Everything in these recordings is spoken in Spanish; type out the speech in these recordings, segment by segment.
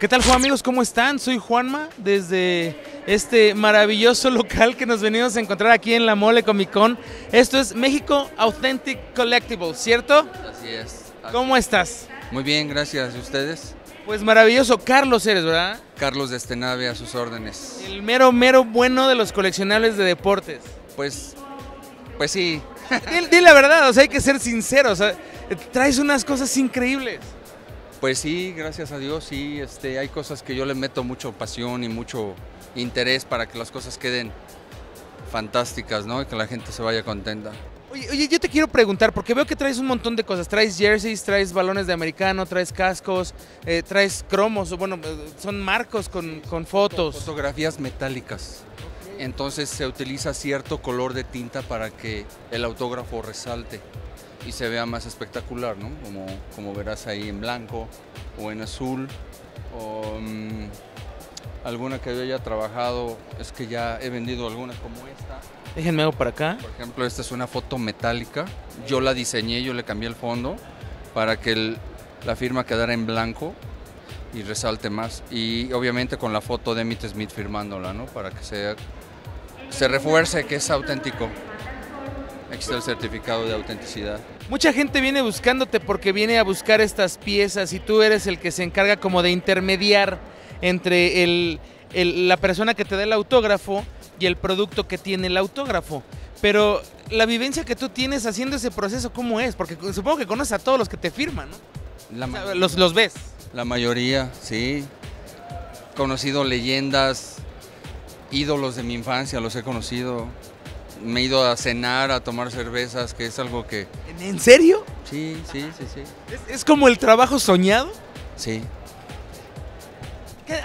¿Qué tal, Juan, amigos? ¿Cómo están? Soy Juanma, desde este maravilloso local que nos venimos a encontrar aquí en La Mole Comicon. Esto es México Authentic Collectibles, ¿cierto? Así es. Así. ¿Cómo estás? Muy bien, gracias. ¿Y ustedes? Pues maravilloso. Carlos eres, ¿verdad? Carlos de Estenave, a sus órdenes. El mero, mero bueno de los coleccionables de deportes. Pues sí. Dile la verdad, o sea, hay que ser sinceros. O sea, traes unas cosas increíbles. Pues sí, gracias a Dios, sí, hay cosas que yo le meto mucho pasión y mucho interés para que las cosas queden fantásticas, ¿no? Y que la gente se vaya contenta. Oye, yo te quiero preguntar, porque veo que traes un montón de cosas, traes jerseys, traes balones de americano, traes cascos, traes cromos, bueno, son marcos con fotos. Fotografías metálicas, entonces se utiliza cierto color de tinta para que el autógrafo resalte y se vea más espectacular, ¿no? Como verás ahí en blanco o en azul, o alguna que yo haya trabajado, es que ya he vendido algunas como esta. Déjenme algo para acá. Por ejemplo, esta es una foto metálica, yo la diseñé, yo le cambié el fondo para que la firma quedara en blanco y resalte más. Y obviamente con la foto de Emmitt Smith firmándola, ¿no? Para que se refuerce que es auténtico. Aquí está el certificado de autenticidad. Mucha gente viene buscándote porque viene a buscar estas piezas y tú eres el que se encarga como de intermediar entre la persona que te da el autógrafo y el producto que tiene el autógrafo. Pero la vivencia que tú tienes haciendo ese proceso, ¿cómo es? Porque supongo que conoces a todos los que te firman, ¿no? Los ves. La mayoría, sí. He conocido leyendas, ídolos de mi infancia, los he conocido. Me he ido a cenar, a tomar cervezas, que es algo que... ¿En serio? Sí. ¿Es como el trabajo soñado? Sí.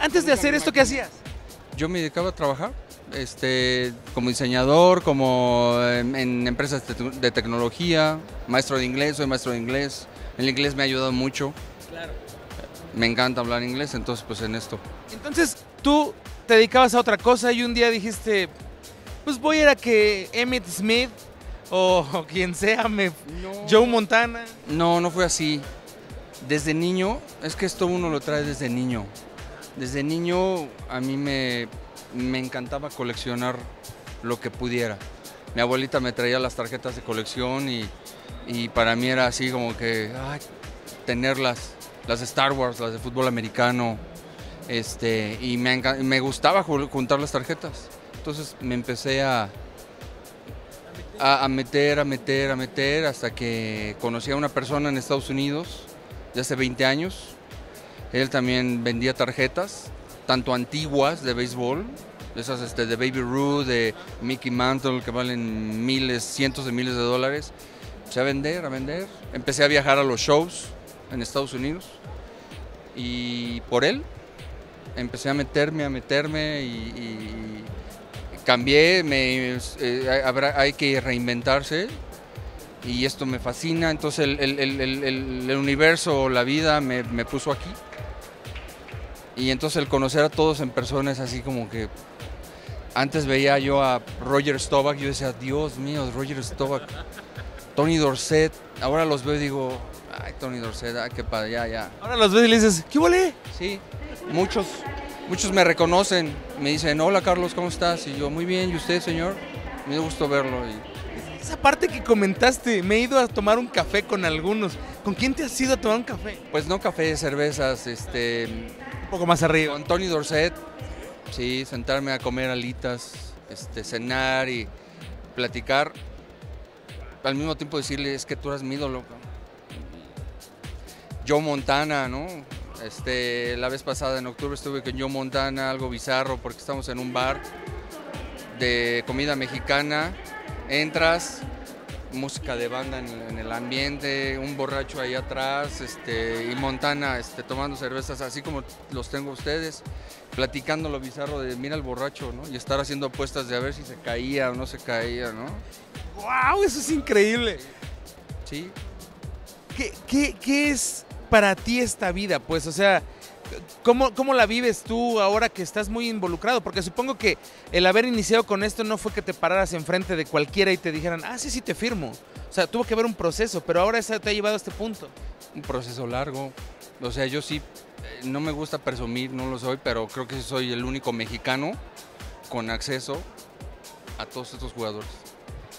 Antes de hacer esto, ¿qué hacías? Yo me dedicaba a trabajar como diseñador, como en empresas de tecnología, maestro de inglés, soy maestro de inglés. El inglés me ha ayudado mucho. Claro. Me encanta hablar inglés, entonces pues en esto. Entonces tú te dedicabas a otra cosa y un día dijiste... Pues voy a ir a que Emmitt Smith o quien sea, Joe Montana. No fue así. Desde niño, es que esto uno lo trae desde niño. Desde niño a mí me encantaba coleccionar lo que pudiera. Mi abuelita me traía las tarjetas de colección y para mí era así como que tenerlas, las de Star Wars, las de fútbol americano. Y me gustaba juntar las tarjetas. Entonces me empecé a meter hasta que conocí a una persona en Estados Unidos de hace 20 años. Él también vendía tarjetas, tanto antiguas de béisbol, esas de Babe Ruth, de Mickey Mantle, que valen miles, cientos de miles de dólares. Empecé a vender. Empecé a viajar a los shows en Estados Unidos y por él empecé a meterme y cambié, hay que reinventarse y esto me fascina, entonces el universo, la vida me puso aquí y entonces el conocer a todos en persona es así como que antes veía yo a Roger Staubach, yo decía, Dios mío, Roger Staubach, Tony Dorsett, ahora los veo y digo, ay, Tony Dorsett, ay, qué padre, ya. Ahora los ves y le dices, ¿qué volé? Sí, muchos me reconocen, me dicen, hola Carlos, ¿cómo estás? Y yo, muy bien, ¿y usted, señor? Me dio gusto verlo. Esa parte que comentaste, me he ido a tomar un café con algunos. ¿Con quién te has ido a tomar un café? Pues no café, cervezas, un poco más arriba. Con Tony Dorsett, sí, sentarme a comer alitas, cenar y platicar. Al mismo tiempo decirle, es que tú eres mi ídolo. Joe Montana, ¿no? La vez pasada en octubre estuve con Joe Montana, algo bizarro porque estamos en un bar de comida mexicana, entras, música de banda en el ambiente, un borracho ahí atrás y Montana tomando cervezas así como los tengo ustedes, platicando lo bizarro de mira el borracho, ¿no? Y estar haciendo apuestas de a ver si se caía o no se caía, ¿no? ¡Wow! Eso es increíble. Sí. ¿Qué es para ti esta vida, pues? O sea, ¿cómo la vives tú ahora que estás muy involucrado? Porque supongo que el haber iniciado con esto no fue que te pararas enfrente de cualquiera y te dijeran, sí, te firmo. O sea, tuvo que haber un proceso, pero ahora eso te ha llevado a este punto. Un proceso largo, O sea, yo sí, no me gusta presumir, no lo soy, pero creo que soy el único mexicano con acceso a todos estos jugadores.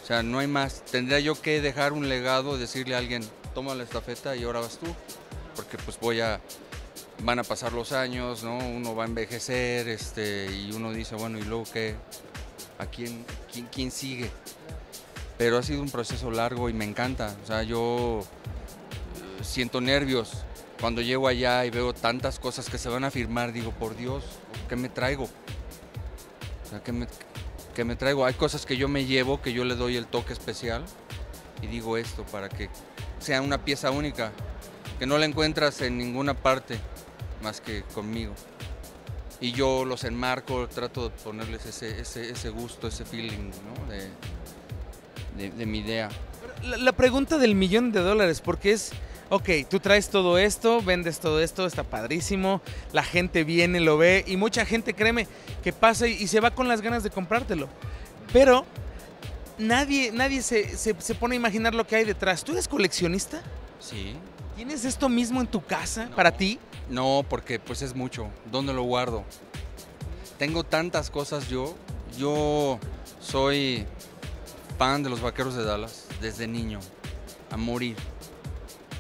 O sea, no hay más. Tendría yo que dejar un legado, decirle a alguien, toma la estafeta y ahora vas tú. Porque pues van a pasar los años, ¿no? Uno va a envejecer, y uno dice, bueno, ¿y luego qué? ¿A quién sigue? Pero ha sido un proceso largo y me encanta. O sea, yo siento nervios cuando llego allá y veo tantas cosas que se van a firmar. Digo, por Dios, ¿qué me traigo? O sea, ¿qué me traigo? Hay cosas que yo me llevo, que yo le doy el toque especial y digo esto para que sea una pieza única, que no la encuentras en ninguna parte más que conmigo. Y yo los enmarco, trato de ponerles ese gusto, ese feeling, ¿no? de mi idea. La pregunta del $1,000,000, porque es, ok, tú traes todo esto, vendes todo esto, está padrísimo, la gente viene, lo ve, y mucha gente, créeme, que pasa y se va con las ganas de comprártelo. Pero nadie se pone a imaginar lo que hay detrás. ¿Tú eres coleccionista? Sí. ¿Tienes esto mismo en tu casa, para ti? No, porque pues es mucho. ¿Dónde lo guardo? Tengo tantas cosas yo. Yo soy fan de los Vaqueros de Dallas desde niño, a morir.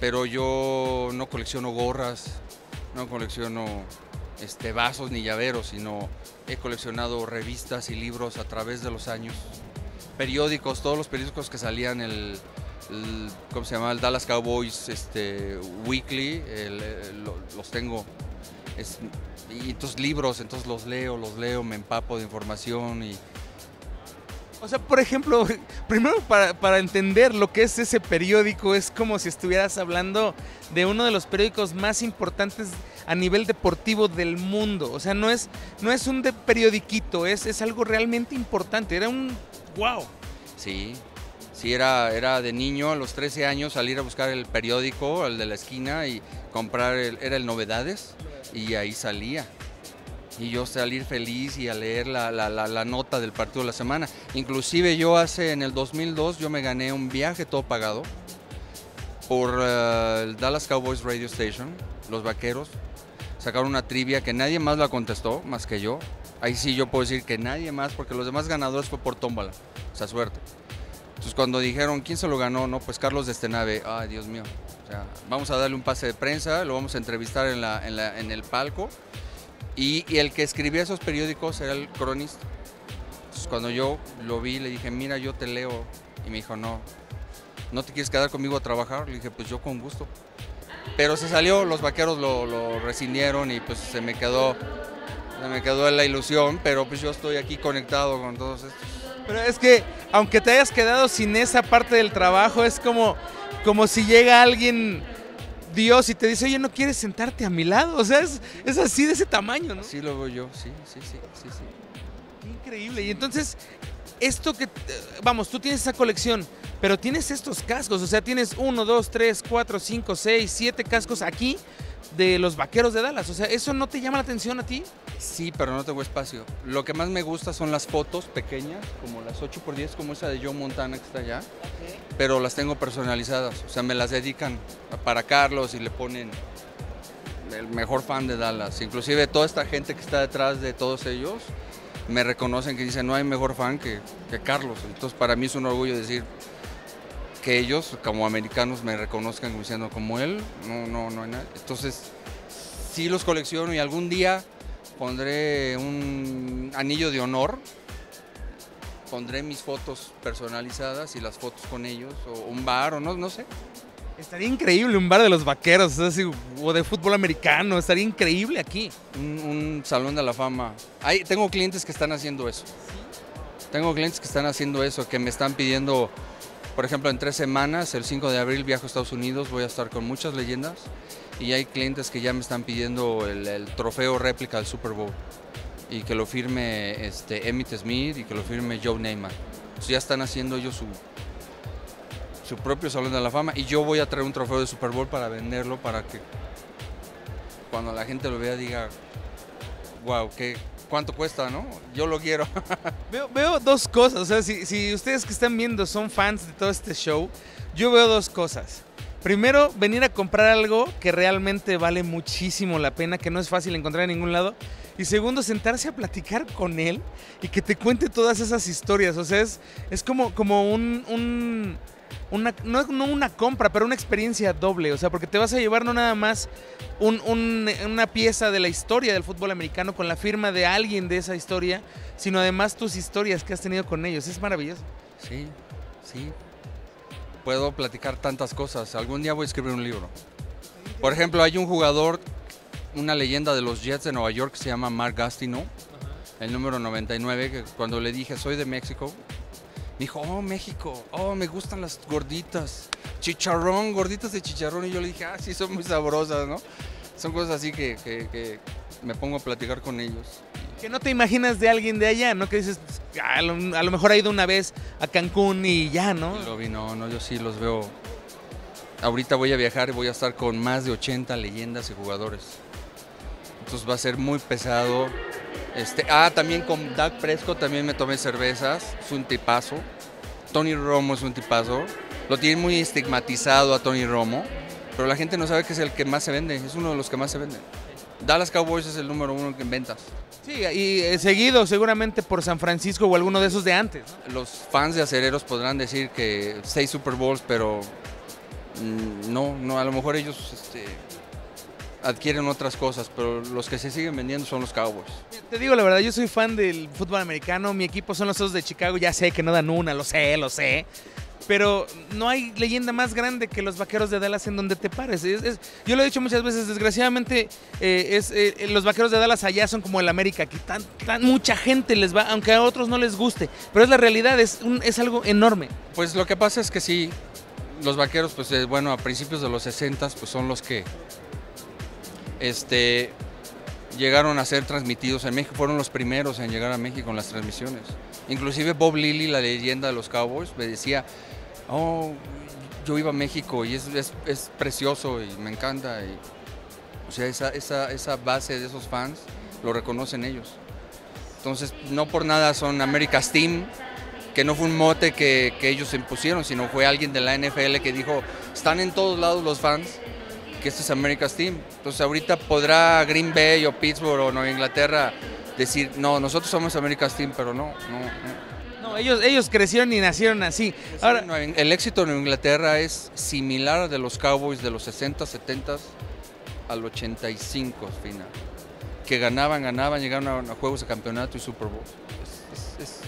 Pero yo no colecciono gorras, no colecciono vasos ni llaveros, sino he coleccionado revistas y libros a través de los años. Periódicos, todos los periódicos que salían ¿cómo se llama? El Dallas Cowboys Weekly, los tengo. Y estos libros, entonces los leo, me empapo de información. Y... O sea, por ejemplo, primero para entender lo que es ese periódico, es como si estuvieras hablando de uno de los periódicos más importantes a nivel deportivo del mundo. O sea, no es un periodiquito, es algo realmente importante. Era un wow. Sí. Sí, era de niño, a los 13 años, salir a buscar el periódico, el de la esquina, y comprar, era el Novedades, y ahí salía. Y yo salir feliz y a leer la nota del partido de la semana. Inclusive yo en el 2002, yo me gané un viaje todo pagado por el Dallas Cowboys Radio Station, los Vaqueros. Sacaron una trivia que nadie más la contestó, más que yo. Ahí sí yo puedo decir que nadie más, porque los demás ganadores fue por tómbola, o sea, suerte. Entonces cuando dijeron, ¿quién se lo ganó? No, pues Carlos de Estenave. Ay, Dios mío. O sea, vamos a darle un pase de prensa, lo vamos a entrevistar en el palco. Y el que escribía esos periódicos era el cronista. Entonces cuando yo lo vi, le dije, mira, yo te leo. Y me dijo, ¿no te quieres quedar conmigo a trabajar? Le dije, pues yo con gusto. Pero se salió, los Vaqueros lo rescindieron y pues se me quedó la ilusión, pero pues yo estoy aquí conectado con todos estos. Pero es que, aunque te hayas quedado sin esa parte del trabajo, es como si llega alguien, Dios, y te dice, oye, ¿no quieres sentarte a mi lado? O sea, es así, de ese tamaño, ¿no? Sí, lo veo yo, sí. Increíble. Y entonces, esto que, vamos, tú tienes esa colección, pero tienes estos cascos, o sea, tienes 1, 2, 3, 4, 5, 6, 7 cascos aquí de los Vaqueros de Dallas. O sea, ¿eso no te llama la atención a ti? Sí, pero no tengo espacio. Lo que más me gusta son las fotos pequeñas, como las 8x10, como esa de Joe Montana que está allá. Okay. Pero las tengo personalizadas, o sea, me las dedican para Carlos y le ponen el mejor fan de Dallas. Inclusive toda esta gente que está detrás de todos ellos me reconocen, que dicen, no hay mejor fan que Carlos. Entonces para mí es un orgullo decir que ellos, como americanos, me reconozcan diciendo, como él, no hay nadie. Entonces sí los colecciono y algún día pondré un anillo de honor, pondré mis fotos personalizadas y las fotos con ellos, o un bar, o no sé. Estaría increíble un bar de los Vaqueros, o de fútbol americano, estaría increíble aquí. Un salón de la fama. Tengo clientes que están haciendo eso. ¿Sí? Tengo clientes que están haciendo eso, que me están pidiendo, por ejemplo, en 3 semanas, el 5 de abril viajo a Estados Unidos, voy a estar con muchas leyendas. Y hay clientes que ya me están pidiendo el trofeo réplica del Super Bowl y que lo firme Emmitt Smith y que lo firme Joe Namath. Entonces ya están haciendo ellos su propio Salón de la Fama y yo voy a traer un trofeo de Super Bowl para venderlo, para que cuando la gente lo vea diga, wow, ¿cuánto cuesta, no? Yo lo quiero. Veo dos cosas, o sea, si ustedes que están viendo son fans de todo este show, yo veo dos cosas. Primero, venir a comprar algo que realmente vale muchísimo la pena, que no es fácil encontrar en ningún lado. Y segundo, sentarse a platicar con él y que te cuente todas esas historias. O sea, es como no una compra, pero una experiencia doble. O sea, porque te vas a llevar no nada más una pieza de la historia del fútbol americano con la firma de alguien de esa historia, sino además tus historias que has tenido con ellos. Es maravilloso. Sí, sí. Puedo platicar tantas cosas. Algún día voy a escribir un libro. Por ejemplo, hay un jugador, una leyenda de los Jets de Nueva York que se llama Mark Gastineau, el número 99, que cuando le dije soy de México, dijo, oh, México, oh, me gustan las gorditas, chicharrón, gorditas de chicharrón, y yo le dije, ah, sí, son muy sabrosas, ¿no? Son cosas así que me pongo a platicar con ellos. Que no te imaginas de alguien de allá, ¿no? Que dices, a lo mejor ha ido una vez a Cancún y ya, ¿no? Lo vi, no, yo sí los veo. Ahorita voy a viajar y voy a estar con más de 80 leyendas y jugadores. Entonces va a ser muy pesado. También con Dak Prescott también me tomé cervezas, es un tipazo. Tony Romo es un tipazo. Lo tienen muy estigmatizado a Tony Romo, pero la gente no sabe que es el que más se vende, es uno de los que más se vende. Dallas Cowboys es el número uno en ventas. Sí, y seguido seguramente por San Francisco o alguno de esos de antes, ¿no? Los fans de acereros podrán decir que 6 Super Bowls, pero no, a lo mejor ellos... adquieren otras cosas, pero los que se siguen vendiendo son los Cowboys. Te digo la verdad, yo soy fan del fútbol americano, mi equipo son los Osos de Chicago, ya sé que no dan una, lo sé, pero no hay leyenda más grande que los Vaqueros de Dallas en donde te pares. Yo lo he dicho muchas veces, desgraciadamente los Vaqueros de Dallas allá son como el América, que mucha gente les va, aunque a otros no les guste, pero es la realidad, es algo enorme. Pues lo que pasa es que sí, los Vaqueros, pues bueno, a principios de los 60 pues son los que llegaron a ser transmitidos en México, fueron los primeros en llegar a México en las transmisiones. Inclusive Bob Lilly, la leyenda de los Cowboys, me decía, oh, yo iba a México y es precioso y me encanta. Y, o sea, esa base de esos fans lo reconocen ellos. Entonces, no por nada son America's Team, que no fue un mote que ellos impusieron, sino fue alguien de la NFL que dijo, están en todos lados los fans, que este es America's Team. Entonces ahorita podrá Green Bay o Pittsburgh o Nueva Inglaterra decir, no, nosotros somos America's Team, pero no. Ellos crecieron y nacieron así. Ahora, el éxito de Nueva Inglaterra es similar al de los Cowboys de los 60, 70 al 85 final, que ganaban, llegaron a juegos de campeonato y Super Bowl. Es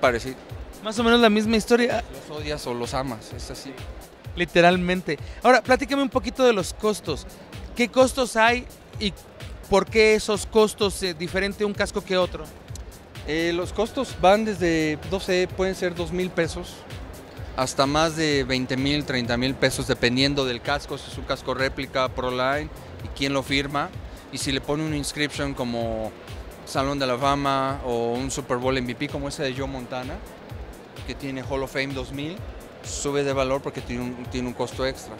parecido. Más o menos la misma historia. Los odias o los amas, es así. Literalmente. Ahora, platícame un poquito de los costos. ¿Qué costos hay y por qué esos costos diferente un casco que otro? Los costos van desde, no sé, pueden ser 2,000 pesos hasta más de 20,000, 30,000 pesos, dependiendo del casco, si es un casco réplica, Proline, y quién lo firma. Y si le pone una inscripción como Salón de la Fama o un Super Bowl MVP como ese de Joe Montana, que tiene Hall of Fame 2000, sube de valor porque tiene un costo extra.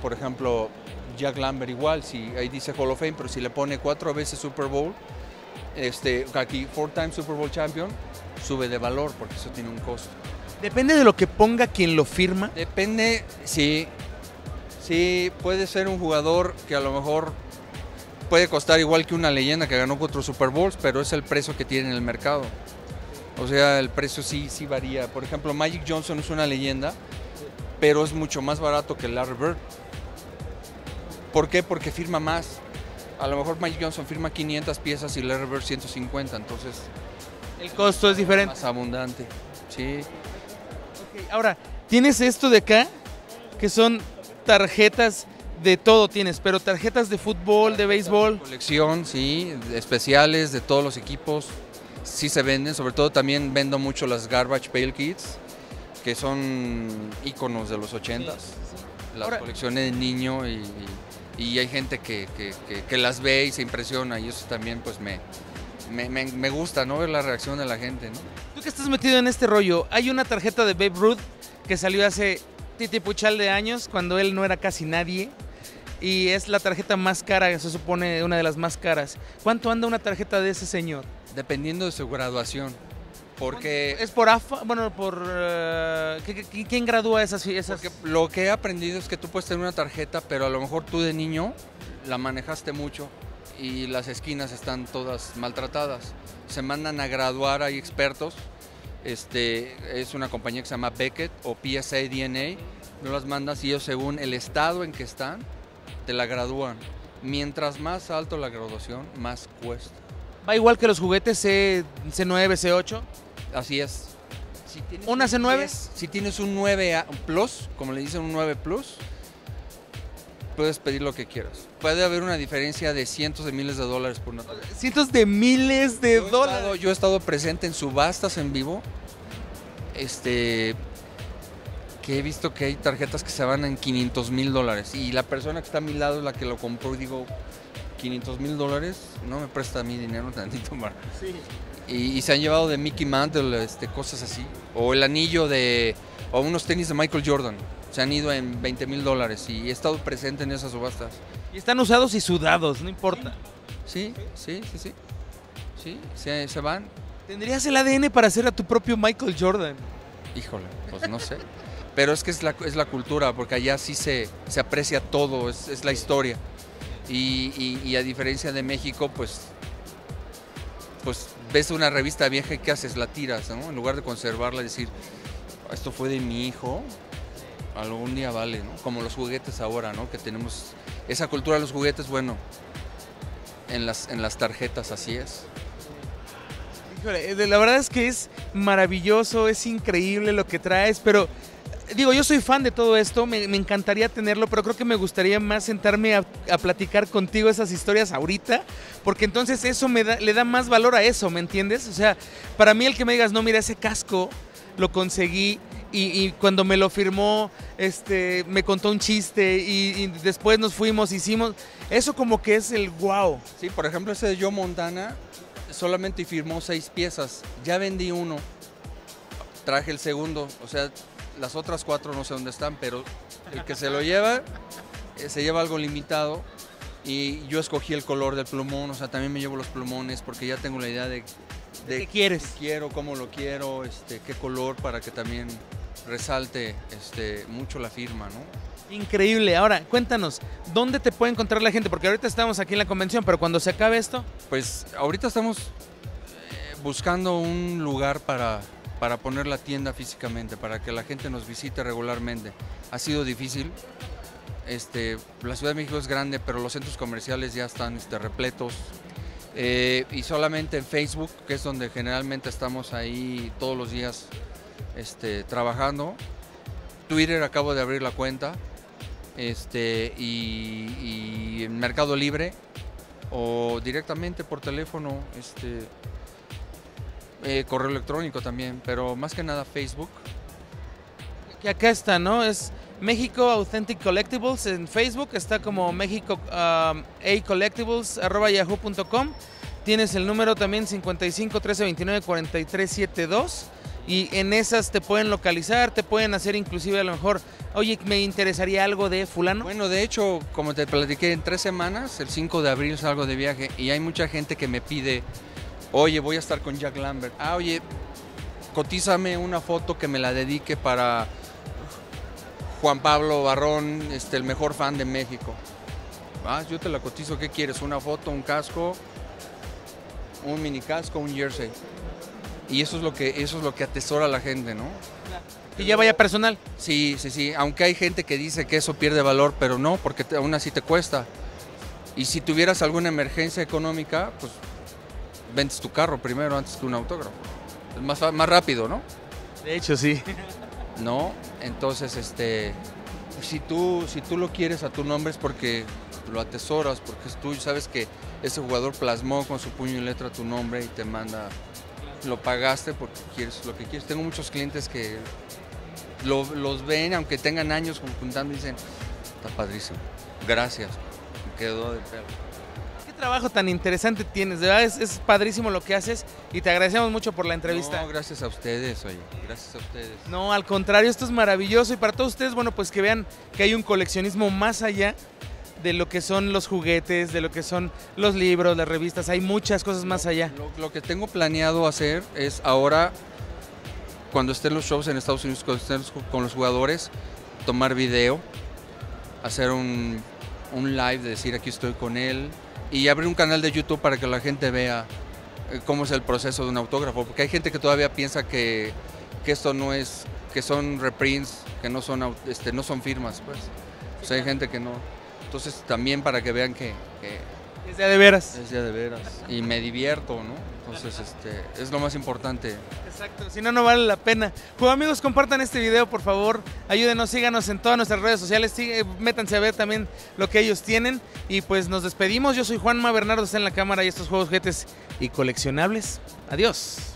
Por ejemplo, Jack Lambert igual, si ahí dice Hall of Fame, pero si le pone 4 veces Super Bowl, aquí 4-time Super Bowl Champion, sube de valor porque eso tiene un costo. ¿Depende de lo que ponga quien lo firma? Depende, sí, puede ser un jugador que a lo mejor puede costar igual que una leyenda que ganó 4 Super Bowls, pero es el precio que tiene en el mercado. O sea, el precio sí varía. Por ejemplo, Magic Johnson es una leyenda, pero es mucho más barato que Larry Bird. ¿Por qué? Porque firma más. A lo mejor Magic Johnson firma 500 piezas y Larry Bird 150, entonces... El costo es diferente. Más abundante, sí. Okay, ahora, tienes esto de acá, que son tarjetas de todo tienes, pero tarjetas de fútbol, tarjetas de béisbol... De colección, sí, especiales de todos los equipos. Sí se venden, sobre todo también vendo mucho las Garbage Pail Kids, que son íconos de los 80s, sí. Las colecciones de niño y hay gente que las ve y se impresiona y eso también pues me gusta, ¿no? Ver la reacción de la gente, ¿no? Tú que estás metido en este rollo, hay una tarjeta de Babe Ruth que salió hace titipuchal de años cuando él no era casi nadie. Y es la tarjeta más cara, se supone una de las más caras. ¿Cuánto anda una tarjeta de ese señor? Dependiendo de su graduación. Porque es por AFA, bueno, por ¿quién gradúa esas? Porque lo que he aprendido es que tú puedes tener una tarjeta, pero a lo mejor tú de niño la manejaste mucho y las esquinas están todas maltratadas. Se mandan a graduar, hay expertos. Es una compañía que se llama Beckett o PSA DNA. No las mandas y ellos, según el estado en que están, te la gradúan. Mientras más alto la graduación, más cuesta. ¿Va igual que los juguetes C9, C8? Así es. Si tienes ¿una C9? Si tienes un 9 Plus, como le dicen, un 9 Plus, puedes pedir lo que quieras. Puede haber una diferencia de cientos de miles de dólares por una. ¿Cientos de miles de dólares? Yo he estado presente en subastas en vivo, que he visto que hay tarjetas que se van en $500,000 y la persona que está a mi lado es la que lo compró y digo, $500,000, no me presta mi dinero tantito más. Sí. Y se han llevado de Mickey Mantle, cosas así, o el anillo o unos tenis de Michael Jordan, se han ido en $20,000 y he estado presente en esas subastas. Y están usados y sudados, no importa. Sí, se van. ¿Tendrías el ADN para hacer a tu propio Michael Jordan? Híjole, pues no sé. Pero es que es la cultura, porque allá sí se aprecia todo, es la historia. Y a diferencia de México, pues ves una revista vieja y ¿qué haces? La tiras, ¿no? En lugar de conservarla y decir, esto fue de mi hijo, algún día vale, ¿no? Como los juguetes ahora, ¿no? Que tenemos esa cultura de los juguetes, bueno, en las tarjetas, así es. Híjole, la verdad es que es maravilloso, es increíble lo que traes, pero... Digo, yo soy fan de todo esto, me encantaría tenerlo, pero creo que me gustaría más sentarme a platicar contigo esas historias ahorita, porque entonces eso le da más valor a eso, ¿me entiendes? O sea, para mí el que me digas, no, mira, ese casco lo conseguí y cuando me lo firmó, me contó un chiste y después nos fuimos, hicimos, eso como que es el wow. Sí, por ejemplo, ese de Joe Montana solamente firmó 6 piezas, ya vendí uno, traje el segundo, o sea... Las otras 4 no sé dónde están, pero el que se lo lleva, se lleva algo limitado. Y yo escogí el color del plumón, o sea, también me llevo los plumones porque ya tengo la idea de qué quieres. Qué quiero, cómo lo quiero, qué color, para que también resalte mucho la firma, ¿no? Increíble. Ahora, cuéntanos, ¿dónde te puede encontrar la gente? Porque ahorita estamos aquí en la convención, pero cuando se acabe esto... Pues ahorita estamos buscando un lugar para poner la tienda físicamente, para que la gente nos visite regularmente. Ha sido difícil, la Ciudad de México es grande, pero los centros comerciales ya están repletos. Y solamente en Facebook, que es donde generalmente estamos ahí todos los días trabajando. Twitter, acabo de abrir la cuenta. Y en Mercado Libre o directamente por teléfono. Correo electrónico también, pero más que nada Facebook. Que acá está, ¿no? Es México Authentic Collectibles en Facebook, está como México acollectibles@yahoo.com. Tienes el número también 55 13 29 43 72 y en esas te pueden localizar, te pueden hacer inclusive a lo mejor, oye, me interesaría algo de fulano. Bueno, de hecho, como te platiqué, en 3 semanas, el 5 de abril salgo de viaje y hay mucha gente que me pide, oye, voy a estar con Jack Lambert. Ah, oye, cotízame una foto que me la dedique para Juan Pablo Barrón, el mejor fan de México. Ah, yo te la cotizo, ¿qué quieres? ¿Una foto, un casco, un mini casco, un jersey? Y eso es lo que atesora a la gente, ¿no? Y ya vaya personal. Sí, aunque hay gente que dice que eso pierde valor, pero no, porque aún así te cuesta. Y si tuvieras alguna emergencia económica, pues... vendes tu carro primero antes que un autógrafo. Es más rápido, ¿no? De hecho, sí. No, entonces, si tú lo quieres a tu nombre es porque lo atesoras, porque es tuyo, sabes que ese jugador plasmó con su puño y letra tu nombre y te manda, lo pagaste porque quieres lo que quieres. Tengo muchos clientes que los ven, aunque tengan años juntando, y dicen, está padrísimo, gracias, me quedó de pelo. Trabajo tan interesante tienes, de verdad es padrísimo lo que haces y te agradecemos mucho por la entrevista. No, gracias a ustedes, oye, gracias a ustedes. No, al contrario, esto es maravilloso y para todos ustedes, bueno, pues que vean que hay un coleccionismo más allá de lo que son los juguetes, de lo que son los libros, las revistas, hay muchas cosas más allá. Lo que tengo planeado hacer es ahora, cuando estén los shows en Estados Unidos, cuando estén con los jugadores, tomar video, hacer un live de decir aquí estoy con él y abrir un canal de YouTube para que la gente vea cómo es el proceso de un autógrafo, porque hay gente que todavía piensa que esto no es, que son reprints, que no son, no son firmas, pues. O sea, hay gente que no. Entonces también para que vean que es día de veras. Es día de veras. Y me divierto, ¿no? Entonces es lo más importante. Exacto, si no, no vale la pena. Pues amigos, compartan este video, por favor. Ayúdenos, síganos en todas nuestras redes sociales. Métanse a ver también lo que ellos tienen. Y pues nos despedimos. Yo soy Juanma Bernardo, está en la cámara y estos Juegos, Juguetes y Coleccionables. Adiós.